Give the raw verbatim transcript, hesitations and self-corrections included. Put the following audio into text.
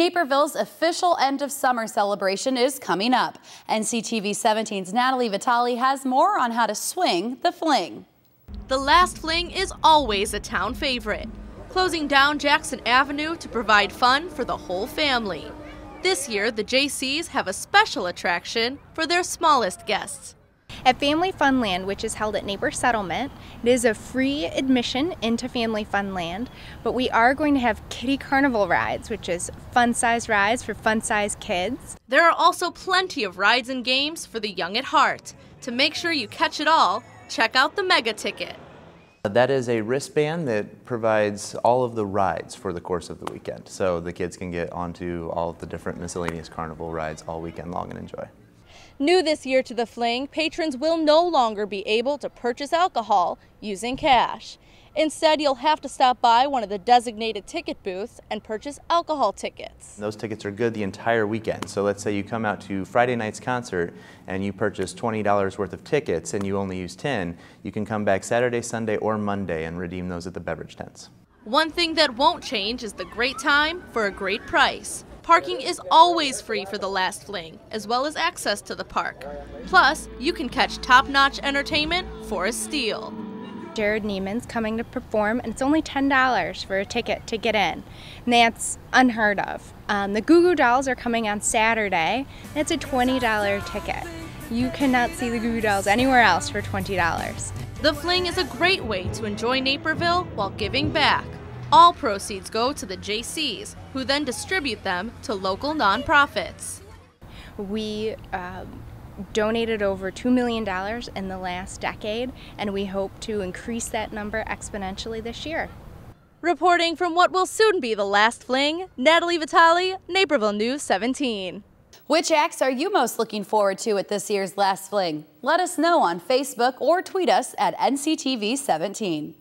Naperville's official end of summer celebration is coming up. N C T V seventeen's Natalie Vitale has more on how to swing the fling. The last fling is always a town favorite, closing down Jackson Avenue to provide fun for the whole family. This year, the J Cs have a special attraction for their smallest guests. At Family Funland, which is held at Naper Settlement, it is a free admission into Family Funland, but we are going to have kiddie carnival rides, which is fun-size rides for fun-size kids. There are also plenty of rides and games for the young at heart. To make sure you catch it all, check out the Mega Ticket. That is a wristband that provides all of the rides for the course of the weekend, so the kids can get onto all of the different miscellaneous carnival rides all weekend long and enjoy. New this year to the fling, patrons will no longer be able to purchase alcohol using cash. Instead, you'll have to stop by one of the designated ticket booths and purchase alcohol tickets. Those tickets are good the entire weekend. So let's say you come out to Friday night's concert and you purchase twenty dollars worth of tickets and you only use ten. You can come back Saturday, Sunday, or Monday and redeem those at the beverage tents. One thing that won't change is the great time for a great price. Parking is always free for the last fling, as well as access to the park. Plus, you can catch top-notch entertainment for a steal. Jerrod Neimann's coming to perform, and it's only ten dollars for a ticket to get in, and that's unheard of. Um, the Goo Goo Dolls are coming on Saturday, and it's a twenty dollar ticket. You cannot see the Goo Goo Dolls anywhere else for twenty dollars. The fling is a great way to enjoy Naperville while giving back. All proceeds go to the J Cs, who then distribute them to local nonprofits. We uh, donated over two million dollars in the last decade, and we hope to increase that number exponentially this year. Reporting from what will soon be the last fling, Natalie Vitale, Naperville News seventeen. Which acts are you most looking forward to at this year's last fling? Let us know on Facebook or tweet us at N C T V seventeen.